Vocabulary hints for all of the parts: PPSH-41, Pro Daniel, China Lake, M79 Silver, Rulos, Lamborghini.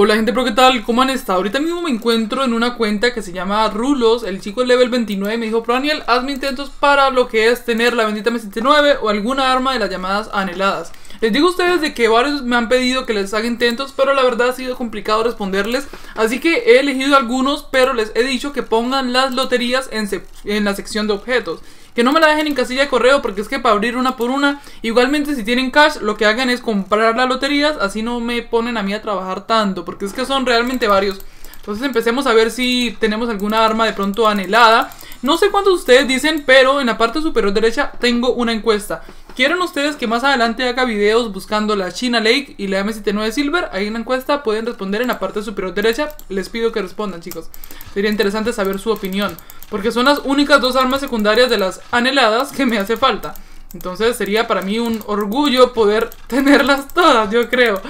Hola gente pro, ¿qué tal? ¿Cómo han estado? Ahorita mismo me encuentro en una cuenta que se llama Rulos. El chico del level 29 me dijo: Pro Daniel, hazme intentos para lo que es tener la bendita M79 o alguna arma de las llamadas anheladas. Les digo a ustedes de que varios me han pedido que les haga intentos, pero la verdad ha sido complicado responderles. Así que he elegido algunos, pero les he dicho que pongan las loterías en la sección de objetos, que no me la dejen en casilla de correo, porque es que para abrir una por una. Igualmente, si tienen cash, lo que hagan es comprar las loterías, así no me ponen a mí a trabajar tanto, porque es que son realmente varios. Entonces empecemos a ver si tenemos alguna arma de pronto anhelada. No sé cuántos de ustedes dicen, pero en la parte superior derecha tengo una encuesta. ¿Quieren ustedes que más adelante haga videos buscando la China Lake y la M79 Silver? Ahí en la encuesta pueden responder en la parte superior derecha. Les pido que respondan, chicos. Sería interesante saber su opinión, porque son las únicas dos armas secundarias de las anheladas que me hace falta. Entonces sería para mí un orgullo poder tenerlas todas, yo creo.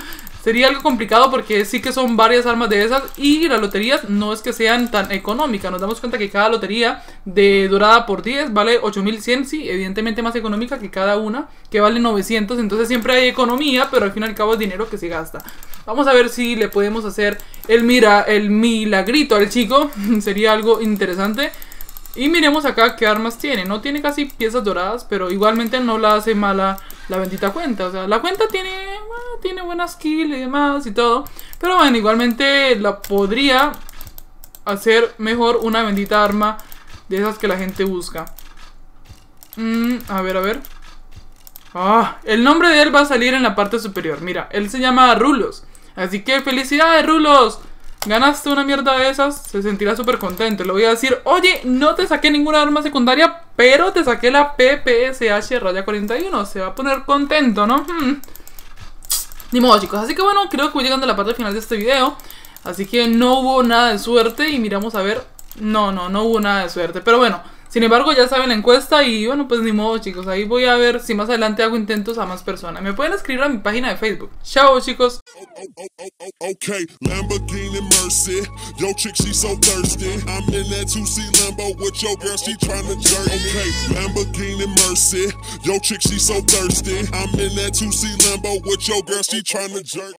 Sería algo complicado porque sí que son varias armas de esas, y las loterías no es que sean tan económicas. Nos damos cuenta que cada lotería de dorada por 10 vale 8100, sí, evidentemente más económica que cada una, que vale 900. Entonces siempre hay economía, pero al fin y al cabo es dinero que se gasta. Vamos a ver si le podemos hacer el milagrito al chico. Sería algo interesante. Y miremos acá qué armas tiene. No tiene casi piezas doradas, pero igualmente no la hace mala la bendita cuenta. O sea, la cuenta tiene buenas kills y demás y todo, pero bueno, igualmente la podría hacer mejor una bendita arma de esas que la gente busca. A ver. El nombre de él va a salir en la parte superior. Mira, él se llama Rulos. Así que felicidades, Rulos. Ganaste una mierda de esas, se sentirá súper contento. Le voy a decir: oye, no te saqué ninguna arma secundaria, pero te saqué la PPSH-41. Se va a poner contento, ¿no? Ni modo, chicos. Así que bueno, creo que voy llegando a la parte final de este video. Así que no hubo nada de suerte. Y miramos a ver. No hubo nada de suerte. Pero bueno, sin embargo, ya saben la encuesta. Y bueno, pues ni modo, chicos. Ahí voy a ver si más adelante hago intentos a más personas. Me pueden escribir a mi página de Facebook. Chao, chicos. Okay, Lamborghini Mercy, yo chick she so thirsty, I'm in that 2C Lambo with your girl, she tryna jerk. Okay, Lamborghini Mercy, yo chick she so thirsty, I'm in that 2C Lambo with your girl, she tryna jerk.